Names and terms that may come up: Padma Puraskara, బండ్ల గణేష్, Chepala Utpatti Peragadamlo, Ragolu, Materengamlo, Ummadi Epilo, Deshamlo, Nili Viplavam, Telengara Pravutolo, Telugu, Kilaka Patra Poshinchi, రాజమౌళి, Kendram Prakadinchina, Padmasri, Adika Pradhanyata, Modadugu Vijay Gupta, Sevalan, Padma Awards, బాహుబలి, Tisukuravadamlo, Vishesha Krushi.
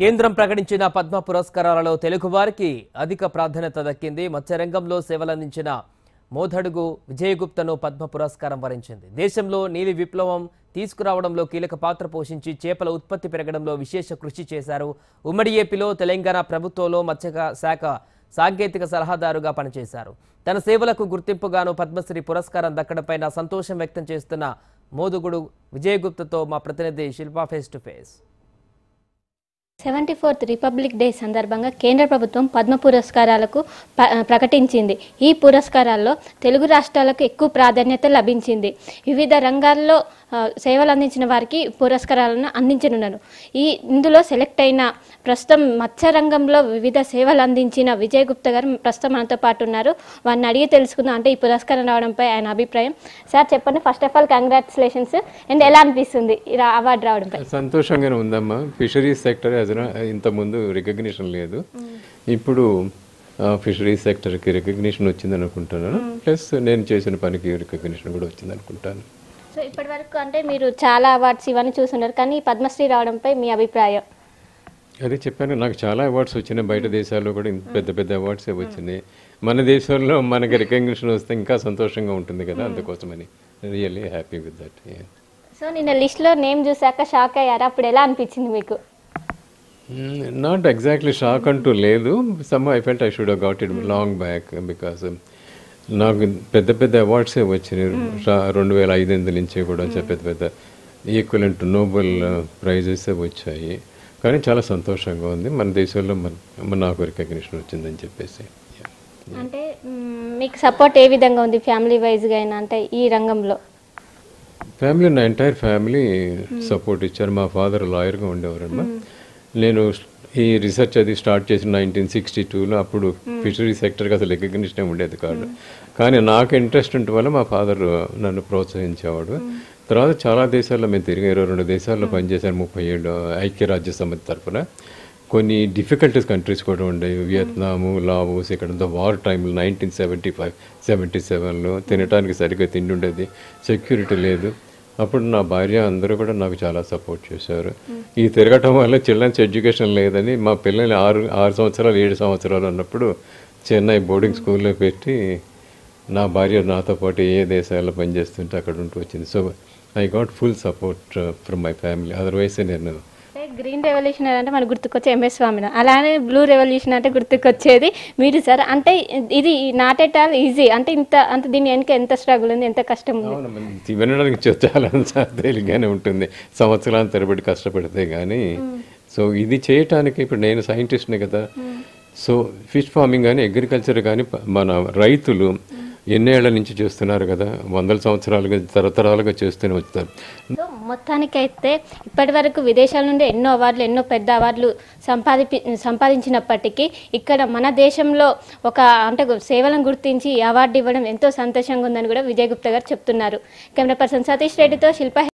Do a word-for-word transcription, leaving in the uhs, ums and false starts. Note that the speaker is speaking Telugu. Kendram Prakadinchina Padma Puraskaraalo Telugu variki Adika Pradhanyata dakkindi. Materengamlo Sevalan Modadugu Vijay Gupta no Padma Puraskaram varinchindi. Deshamlo Nili Viplavam Tisukuravadamlo Kilaka Patra Poshinchi Chepala Utpatti Peragadamlo Vishesha Krushi chesaru. Ummadi Epilo Telengara Pravutolo Matsaka Saka Sanketika Salahadaruga panichesaru. Tana Sevalaku Gurtimpugano Padmasri Puraskaram dakkadapaina Santosham vyaktam chestuna Modadugu Vijay Gupta to ma pratinidhi Shilpa face to face. Seventy fourth republic day సందర్భంగా కేంద్ర ప్రభుత్వం పద్మ పురస్కారాలకు ప్రకటించింది. ఈ పురస్కారాల్లో తెలుగు రాష్ట్రాలకు ఎక్కువ ప్రాధాన్యత లభించింది. వివిధ రంగాల్లో సేవలు అందించిన వారికి పురస్కారాలను అందించనున్నారు. ఈ ఇందులో సెలెక్ట్ అయిన ప్రస్తుతం మత్స్య రంగంలో వివిధ సేవలు అందించిన విజయ్ గుప్తా గారు ప్రస్తుతం మనతో పాటు ఉన్నారు. వారిని అడిగి తెలుసుకుందాం. అంటే ఈ పురస్కారం రావడంపై ఆయన అభిప్రాయం. సార్ చెప్పండి, first of all congratulations. And ఎలా అనిపిస్తుంది ఈ అవార్డు రావడంపై? సంతోషంగానే ఉందమ్మా. ఫిషరీస్ సెక్టర్ ఇంతకుముందు రికగ్నిషన్ లేదు, ఇప్పుడు ఫిషరీస్ సెక్టర్కి రికగ్నిషన్ వచ్చింది అనుకుంటున్నాను. ప్లస్ నేను చేసిన పనికి రికగ్నిషన్ కూడా వచ్చింది అనుకుంటాను. సో ఇప్పటి వరకు అంటే మీరు చాలా అవార్డ్స్ ఇవన్నీ చూస్తున్నారు, కానీ పద్మశ్రీ రావడంపై మీ అభిప్రాయం? అదే చెప్పాను, నాకు చాలా అవార్డ్స్ వచ్చినాయి. బయట దేశాల్లో కూడా పెద్ద పెద్ద అవార్డ్స్ వచ్చినాయి. మన దేశంలో మనకి రికగ్నిషన్ వస్తే ఇంకా సంతోషంగా ఉంటుంది కదా, అందుకోసమని really happy with that. So నిన్న లిస్ట్లో నేమ్ చూసాక షాక్ అయ్యారా? అప్పుడు ఎలా అనిపించింది మీకు? Not exactly shock అంటూ లేదు. Somehow I felt I should have got it long back because నాకు పెద్ద పెద్ద అవార్డ్సే వచ్చినాయి. రెండు వేల ఐదు వందల నుంచి కూడా పెద్ద పెద్ద ఈక్వలెంట్ నోబెల్ ప్రైజెస్ వచ్చాయి. కానీ చాలా సంతోషంగా ఉంది మన దేశంలో మన నాకు రికగ్నిషన్ వచ్చిందని చెప్పేసి. అంటే మీకు సపోర్ట్ ఏ విధంగా ఉంది ఫ్యామిలీ వైజ్గా అయినా? అంటే ఈ రంగంలో ఫ్యామిలీ, నా ఎంటైర్ ఫ్యామిలీ సపోర్ట్ ఇచ్చారు. మా ఫాదర్ లాయర్గా ఉండేవారమ్మా. నేను ఈ రీసెర్చ్ అది స్టార్ట్ చేసిన నైన్టీన్ సిక్స్టీ టూలో అప్పుడు ఫిషరీ సెక్టర్కి అసలు రికగ్నిషన్ ఉండేది కాదు. కానీ నాకు ఇంట్రెస్ట్ ఉండటం వల్ల మా ఫాదర్ నన్ను ప్రోత్సహించేవాడు. తర్వాత చాలా దేశాల్లో మేము తిరిగి ఇరవై రెండు దేశాల్లో పనిచేశాను. ముప్పై ఏడు ఐక్యరాజ్య సమితి తరఫున కొన్ని డిఫికల్టీస్ కంట్రీస్ కూడా ఉండేవి. వియత్నాము, లావోస్, ఇక్కడ వార్ టైంలో నైన్టీన్ సెవెంటీ ఫైవ్ సెవెంటీ సెవెన్లో తినడానికి సరిగ్గా తిండి ఉండేది, సెక్యూరిటీ లేదు. అప్పుడు నా భార్య అందరూ కూడా నాకు చాలా సపోర్ట్ చేశారు. ఈ తిరగటం వల్ల చిల్డ్రన్స్ ఎడ్యుకేషన్ లేదని మా పిల్లల్ని ఆరు ఆరు సంవత్సరాలు ఏడు సంవత్సరాలు ఉన్నప్పుడు చెన్నై బోర్డింగ్ స్కూల్లో పెట్టి నా భార్య నాతో పాటు ఏ దేశాల్లో పనిచేస్తుంటే అక్కడ ఉంటూ వచ్చింది. So I got full support from my family. Otherwise నేను గ్రీన్ రెవల్యూషనరీ అంటే మనకు గుర్తుకొచ్చే ఎంఎస్ స్వామిని, అలానే బ్లూ రెవల్యూషన్ అంటే గుర్తుకొచ్చేది మీరు సార్. అంటే ఇది నాట్ ఎట్ ఆల్ ఈజీ. అంటే ఇంత అంత దీని వెనుక ఎంత స్ట్రగుల్ ఉంది, ఎంత కష్టం ఉంది వినడానికి చాలా తేలిగ్గానే ఉంటుంది. సంవత్సరాల తరబడి కష్టపడితే కానీ. సో ఇది చేయటానికి ఇప్పుడు నేను సైంటిస్ట్ని కదా, సో ఫిష్ ఫార్మింగ్ కానీ అగ్రికల్చర్ కానీ మన రైతులు ఎన్నేళ్ల నుంచి చేస్తున్నారు కదా, వందల సంవత్సరాలుగా తరతరాలుగా చేస్తూనే వచ్చారు. మొత్తానికైతే ఇప్పటి వరకు విదేశాల నుండి ఎన్నో అవార్డులు ఎన్నో పెద్ద అవార్డులు సంపాది సంపాదించినప్పటికీ ఇక్కడ మన దేశంలో ఒక అంటే సేవలను గుర్తించి అవార్డు ఇవ్వడం ఎంతో సంతోషంగా ఉందని కూడా విజయ్ గుప్తా గారు చెప్తున్నారు. కెమెరా పర్సన్ సతీష్ రెడ్డితో శిల్ప.